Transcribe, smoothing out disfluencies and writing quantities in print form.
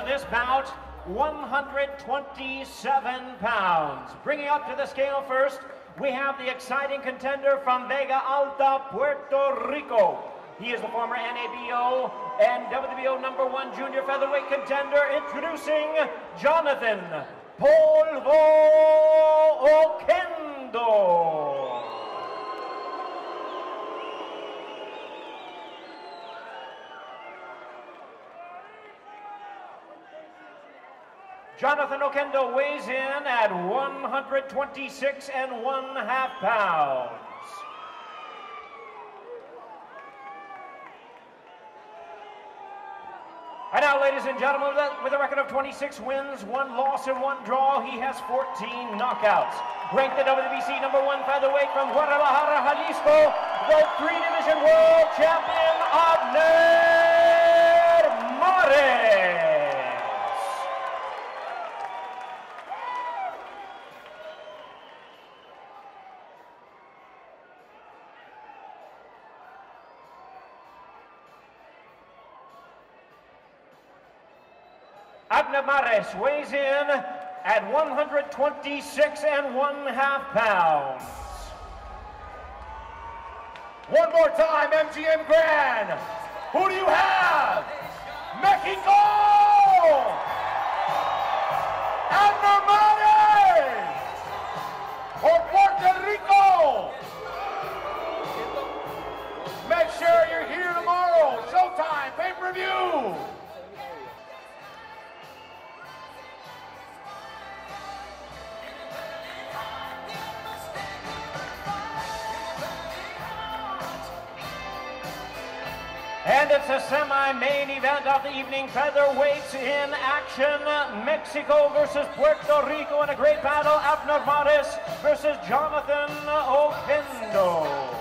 for this bout, 127 pounds. Bringing up to the scale first, we have the exciting contender from Vega Alta, Puerto Rico. He is the former NABO and WBO #1 junior featherweight contender, introducing Jonathan Oquendo. Jonathan Oquendo weighs in at 126½ pounds. And now, ladies and gentlemen, with a record of 26 wins, 1 loss, and 1 draw, he has 14 knockouts. Ranked the WBC #1 featherweight from Guadalajara, Jalisco, the 3-division world champion, Abner Mares. Abner Mares weighs in at 126½ pounds. One more time, MGM Grand. Who do you have? Mexico! Abner Mares! Or Puerto Rico! Make sure you're here tomorrow. Showtime, pay-per-view. And it's a semi-main event of the evening. Featherweights in action. Mexico versus Puerto Rico in a great battle. Abner Mares versus Jonathan Oquendo.